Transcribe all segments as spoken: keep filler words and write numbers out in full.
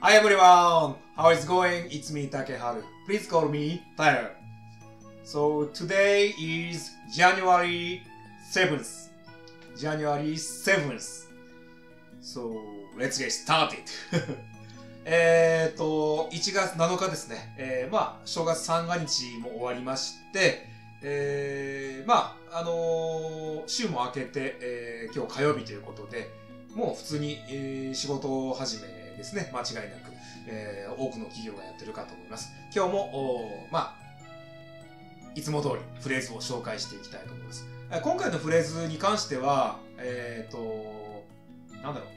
Hi everyone! How is going? It's me, Takeharu. Please call me Takeharu. So today is January seventh. January seventh. So let's get started. えっと、いちがつなのかですね。えー、まあ、正月三が日も終わりまして、えー、まあ、あのー、週も明けて、えー、今日火曜日ということで、もう普通に、えー、仕事を始め、ですね、間違いなく、えー、多くの企業がやってるかと思います。今日も、まあ、いつも通りフレーズを紹介していきたいと思います。今回のフレーズに関しては、えっと、なんだろう。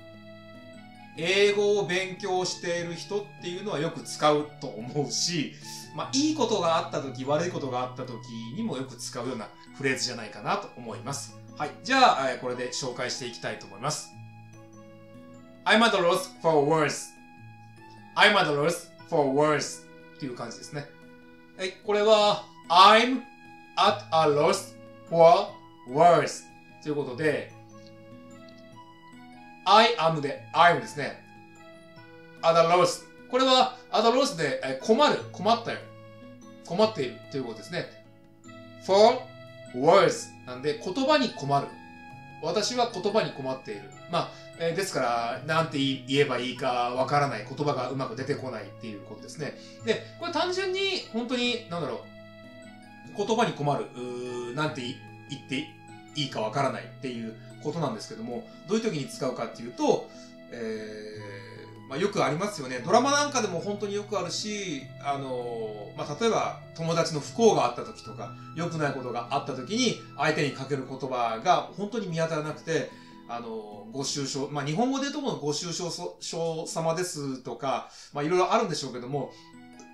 英語を勉強している人っていうのはよく使うと思うし、まあ、いいことがあったとき、悪いことがあったときにもよく使うようなフレーズじゃないかなと思います。はい。じゃあ、これで紹介していきたいと思います。I'm at a loss for words. I'm at a loss for words. っていう感じですね。はい、これは I'm at a loss for words ということで I am で I'm ですね。at a loss これは at a loss で困る、困ったよ、困っているということですね。for words なんで言葉に困る。私は言葉に困っている。まあ、えー、ですから、なんて言えばいいかわからない。言葉がうまく出てこないっていうことですね。で、これ単純に、本当に、なんだろう。言葉に困る。うーなんて言っていいかわからないっていうことなんですけども、どういう時に使うかっていうと、えー、まあよくありますよね。ドラマなんかでも本当によくあるし、あのー、まあ例えば友達の不幸があった時とか、良くないことがあった時に、相手にかける言葉が本当に見当たらなくて、あの、ご愁傷、まあ、日本語で言うとこのご愁傷様ですとか、まあ、いろいろあるんでしょうけども、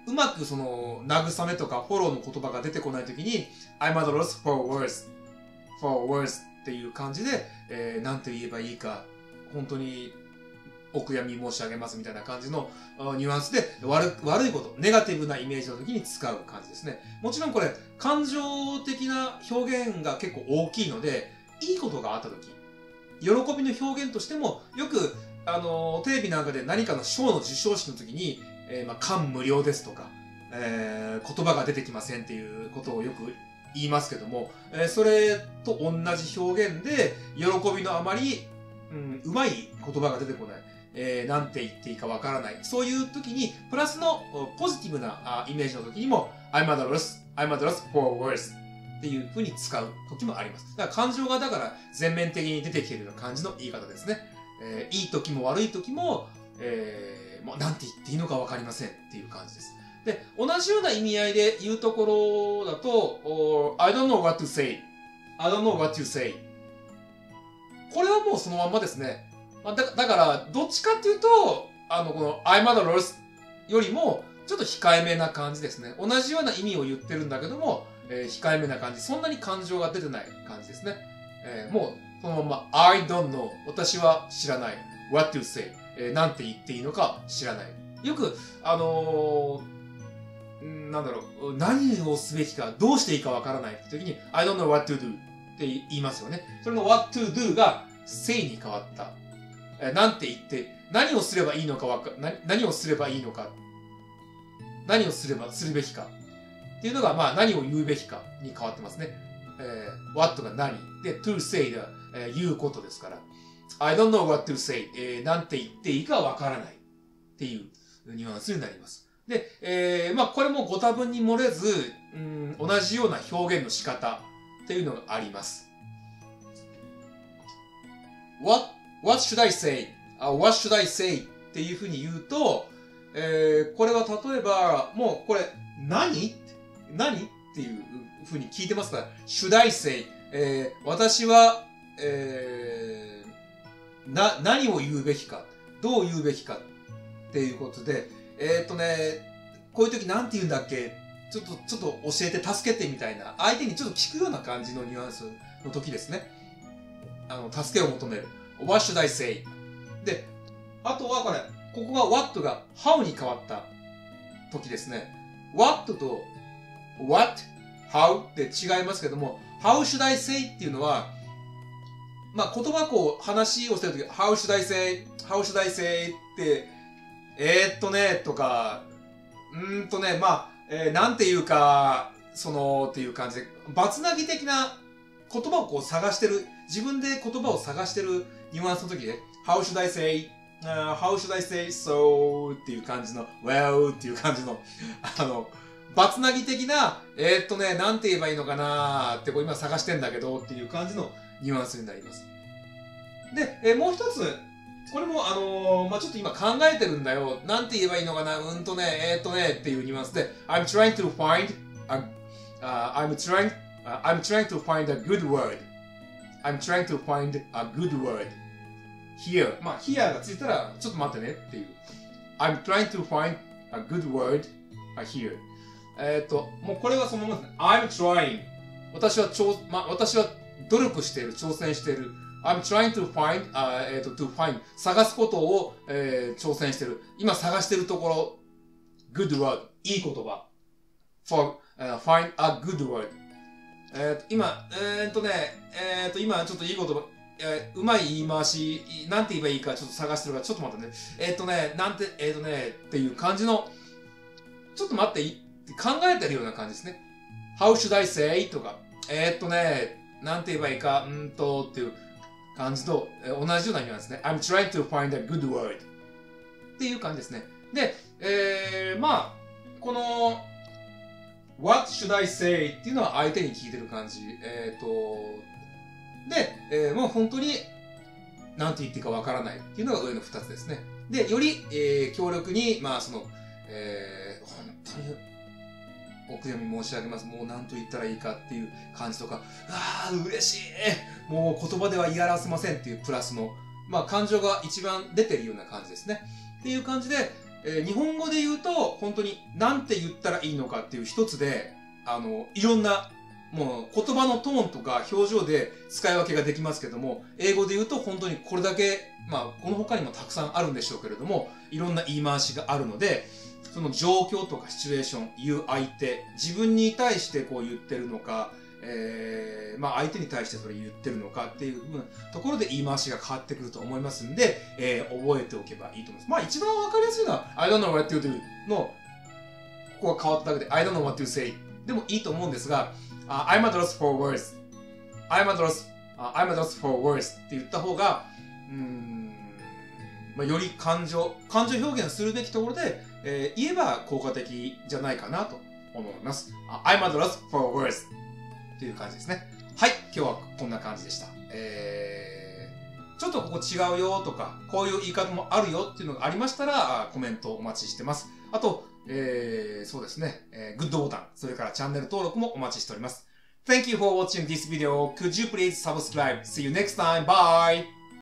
うまくその、慰めとかフォローの言葉が出てこないときに、I'm at a loss for words, for words っていう感じで、えー、なんて言えばいいか、本当にお悔やみ申し上げますみたいな感じのニュアンスで悪、悪いこと、ネガティブなイメージのときに使う感じですね。もちろんこれ、感情的な表現が結構大きいので、いいことがあったとき、喜びの表現としても、よく、あのー、テレビなんかで何かの賞の授賞式の時に、えー、まあ、感無量ですとか、えー、言葉が出てきませんっていうことをよく言いますけども、えー、それと同じ表現で、喜びのあまり、うん、うまい言葉が出てこない、えー、なんて言っていいかわからない。そういう時に、プラスのポジティブなイメージの時にも、I'm at a loss, I'm at a loss for words。っていう風に使う時もあります。だから感情がだから全面的に出てきているような感じの言い方ですね。えー、いい時も悪い時も、えー、もうなんて言っていいのかわかりませんっていう感じです。で、同じような意味合いで言うところだと、I don't know what to say. I don't know what to say. これはもうそのまんまですね。だ, だから、どっちかっていうと、あの、この I'm at a loss よりもちょっと控えめな感じですね。同じような意味を言ってるんだけども、えー、控えめな感じ。そんなに感情が出てない感じですね。えー、もう、そのまま、I don't know. 私は知らない。What to say? えー、なんて言っていいのか知らない。よく、あのー、なんだろう、何をすべきか、どうしていいかわからないって時に、I don't know what to do って言いますよね。それの what to do が say に変わった。えー、なんて言って、何をすればいいのかわか、何、何をすればいいのか、何をすれば、するべきか。っていうのが、まあ、何を言うべきかに変わってますね。えー、what が何で、to say が、えー、言うことですから。I don't know what to say、えー、なんて言っていいかわからない。っていうニュアンスになります。で、えー、まあ、これもご多分に漏れず、うん、同じような表現の仕方っていうのがあります。what, what should I say? Uh, what should I say? っていうふうに言うと、えー、これは例えば、もうこれ、何何っていう風に聞いてますから、should I say、えー、私は、えー、な、何を言うべきか、どう言うべきかっていうことで、えー、っとね、こういう時なんて言うんだっけ、ちょっと、ちょっと教えて、助けてみたいな、相手にちょっと聞くような感じのニュアンスの時ですね。あの、助けを求める。what should I say? で、あとはこれ、ここが what が how に変わった時ですね。what とWhat? How? って違いますけども、How should I say? っていうのは、まあ、言葉こう話をしてるとき、How should I say? How should I say? ってえー、っとね、とか、うーんとね、まあ、えー、なんていうか、その、っていう感じで、バツナギ的な言葉をこう探してる、自分で言葉を探してるニュアンスの時で、How should I say?Uh, how should I say so? っていう感じの、well っていう感じの、あの、バツナギ的な、えー、っとね、なんて言えばいいのかなーってこう今探してんだけどっていう感じのニュアンスになります。で、えー、もう一つ、これもあのー、まあ、ちょっと今考えてるんだよ。なんて言えばいいのかな、うんとね、えー、っとねっていうニュアンスで、I'm trying to find, a, uh, I'm trying, uh, I'm trying to find a good word. I'm trying to find a good word.Here. まあ、here がついたら、ちょっと待ってねっていう。I'm trying to find a good word here. えっと、もうこれはそのままですね。I'm trying. 私はちょ、まあ、私は努力している、挑戦している。I'm trying to find, あ、えっと、to find. 探すことを、えー、挑戦している。今探しているところ。good word. いい言葉。for、uh, find a good word. えっと、今、えっとね、えっと、今ちょっといい言葉。えー、うまい言い回し、なんて言えばいいかちょっと探してるから、ちょっと待ってね。えっとね、なんて、えっとね、っていう感じの、ちょっと待って、考えてるような感じですね。How should I say? とか、えっとね、なんて言えばいいか、んーと、っていう感じと、えー、同じようなニュアンスね。I'm trying to find a good word. っていう感じですね。で、えー、まあ、この、What should I say? っていうのは相手に聞いてる感じ。えっと、で、えー、もう本当に何て言っていいかわからないっていうのが上のふたつですね。で、より、えー、強力に、まあその、えー、本当にお悔やみ申し上げます。もう何と言ったらいいかっていう感じとか、あー、嬉しい、もう言葉では言い表せませんっていうプラスの、まあ感情が一番出てるような感じですね。っていう感じで、えー、日本語で言うと、本当に何て言ったらいいのかっていう一つで、あの、いろんなもう言葉のトーンとか表情で使い分けができますけども、英語で言うと本当にこれだけ、まあこの他にもたくさんあるんでしょうけれども、いろんな言い回しがあるので、その状況とかシチュエーション、言う相手、自分に対してこう言ってるのか、えー、まあ相手に対してそれ言ってるのかっていうところで言い回しが変わってくると思いますんで、えー、覚えておけばいいと思います。まあ一番わかりやすいのは、I don't know what you do の、ここが変わっただけで、I don't know what you say でもいいと思うんですが、Uh, I'm at loss for words. I'm at loss, uh, I'm at loss for words って言った方が、うーん、まあ、より感情、感情表現するべきところで、えー、言えば効果的じゃないかなと思います。Uh, I'm at loss for words っていう感じですね。はい、今日はこんな感じでした。えー、ちょっとここ違うよとか、こういう言い方もあるよっていうのがありましたら、コメントお待ちしてます。あと、えー、そうですね、えー、グッドボタン、それからチャンネル登録もお待ちしております。Thank you for watching this video. Could you please subscribe? See you next time. Bye!